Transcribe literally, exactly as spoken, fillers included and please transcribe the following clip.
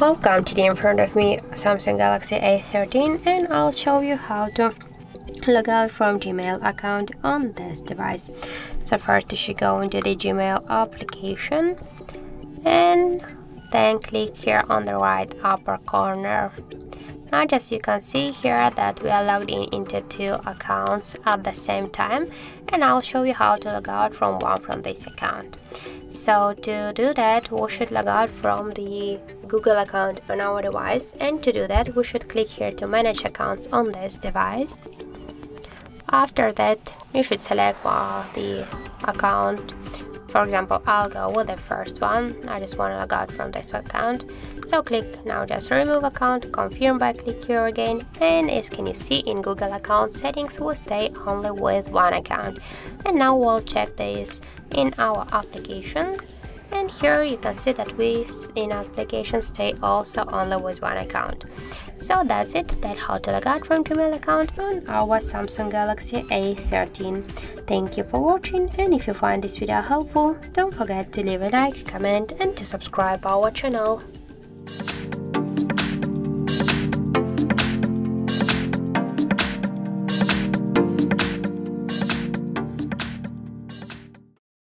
Welcome, today in front of me Samsung Galaxy A thirteen, and I'll show you how to log out from Gmail account on this device. So first you should go into the Gmail application and then click here on the right upper corner. Now, as you can see here, that we are logged in into two accounts at the same time, and I'll show you how to log out from one from this account. So to do that, we should log out from the Google account on our device, and to do that we should click here to manage accounts on this device. After that, you should select uh, the account. For example, I'll go with the first one. I just want to log out from this account. So click now just remove account, confirm by click here again, and as can you see in Google account settings will stay only with one account. And now we'll check this in our application. And here you can see that we in application stay also only with one account. So that's it, that's how to log out from Gmail account on our Samsung Galaxy A thirteen. Thank you for watching, and if you find this video helpful, don't forget to leave a like, comment and to subscribe our channel.